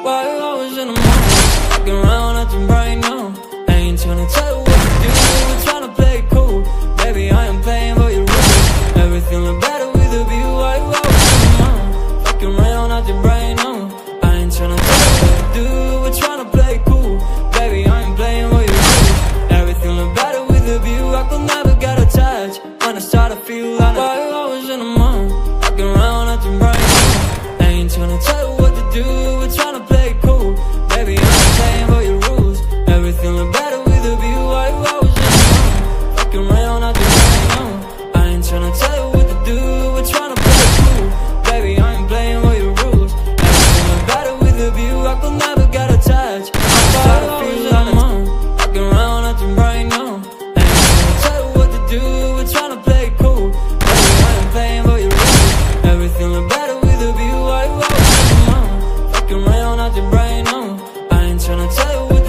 Why you always in the morning, fucking around at them right now? I ain't tryna tell you what to do, I'm tryna play it cool. Baby, I am playing for your rules. Everything look better with a view. Why you always in the morning, fucking around at them right now? I ain't tryna tell you what to do, we're tryna play it cool. Baby, I am playing for your rules. Everything look better with a view. I could never get attached when I start to feel like. Why you always in the morning, fucking around at them right now? I ain't tryna tell you what to do, we're tryna. Tell you what